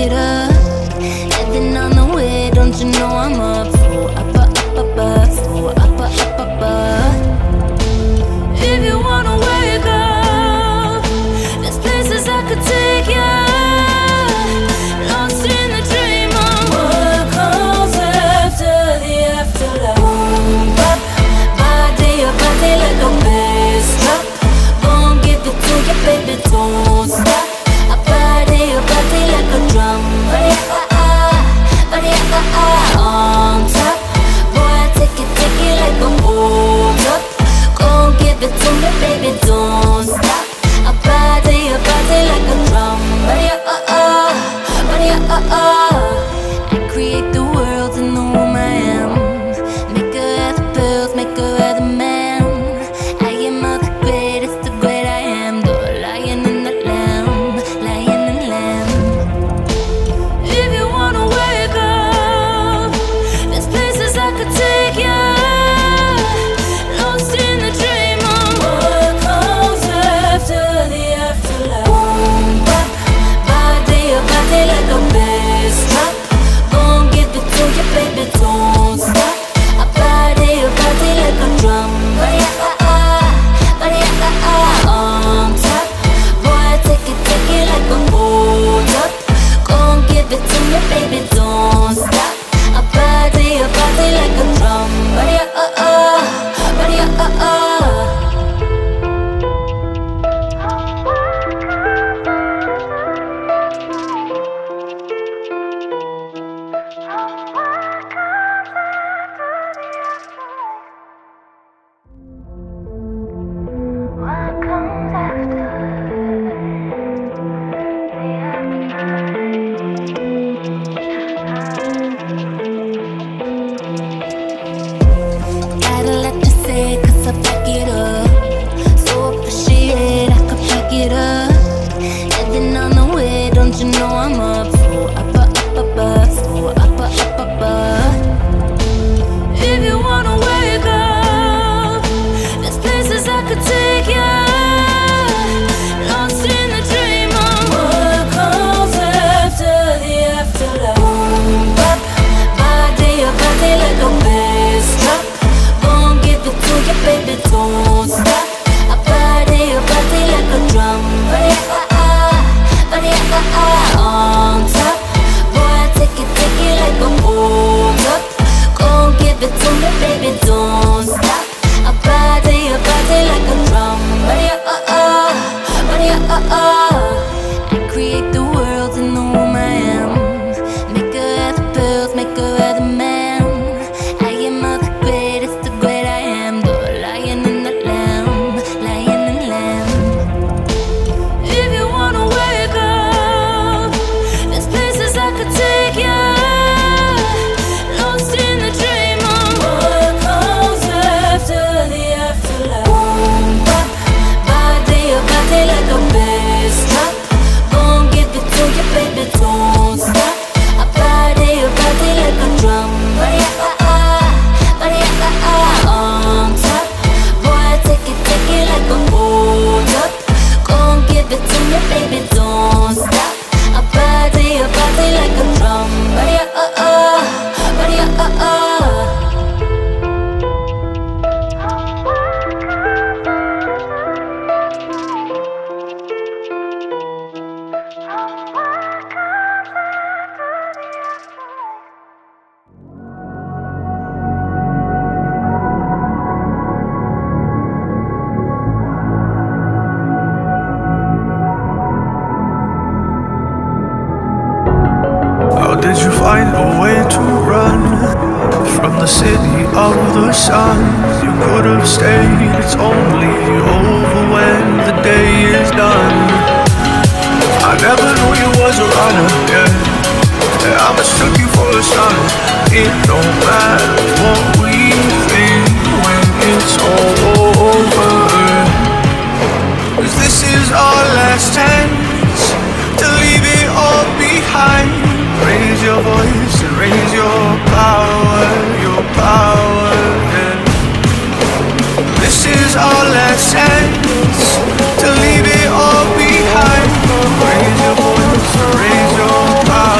it up. Heaven on the way, don't you know I'm up for up, for up. If you wanna wake up, there's places I could take you. To leave it all behind, raise your voice, raise your power.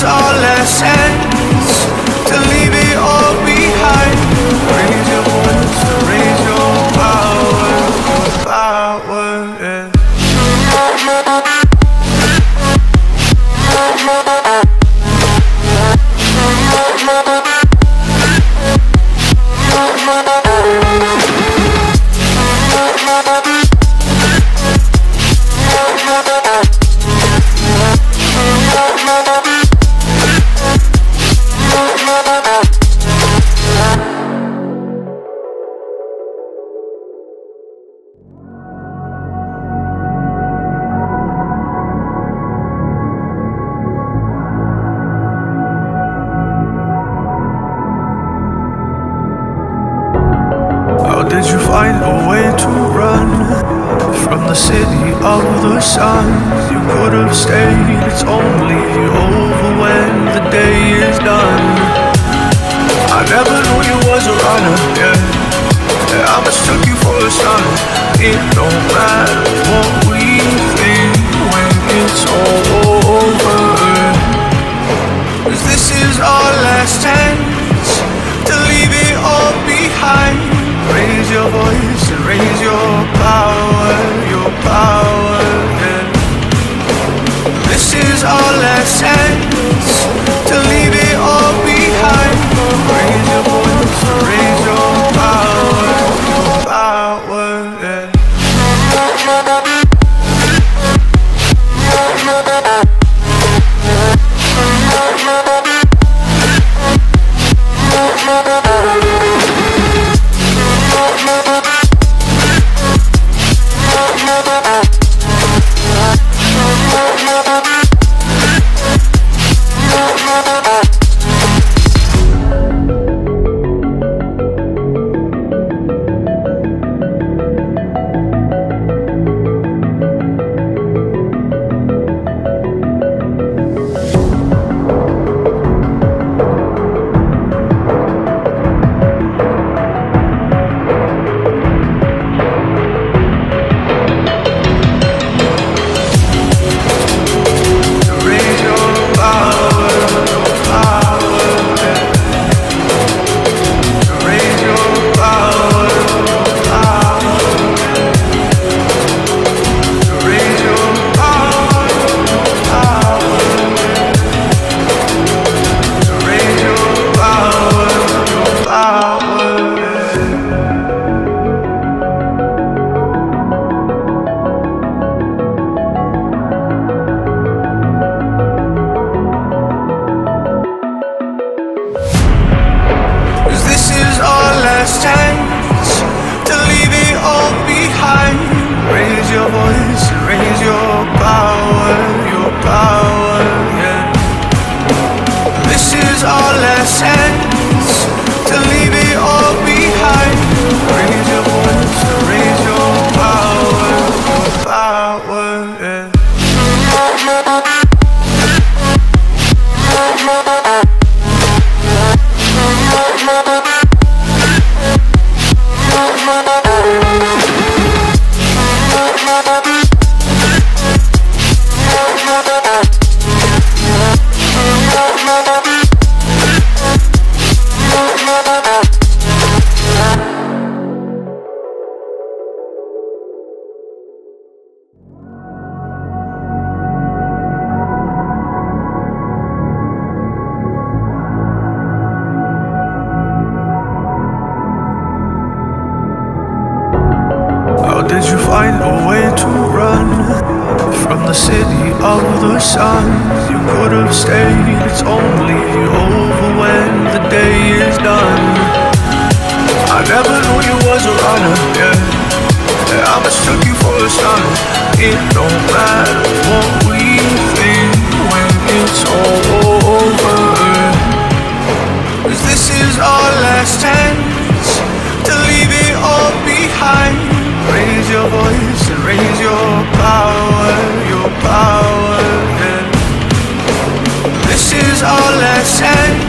is our last chance to leave it all behind. Raise your voice, raise your power, yeah. Did you find a way to run from the city of the sun? You could have stayed, it's only over when the day is done. I never knew you was a runner, yeah. I mistook you for a son. It don't matter what we think when it's all over, 'cause this is our last chance to leave it all behind. Raise your voice and raise your power, yeah. This is our last chance to leave it all behind. Raise your voice and raise your power, yeah. Did you find a way to run from the city of the sun? You could have stayed, it's only over when the day is done. I never knew you was a runner, yeah. I mistook you for a son. It don't matter what we think when it's all over, 'cause this is our last chance to leave it all behind. Raise your voice and raise your power, yeah. This is our last chance.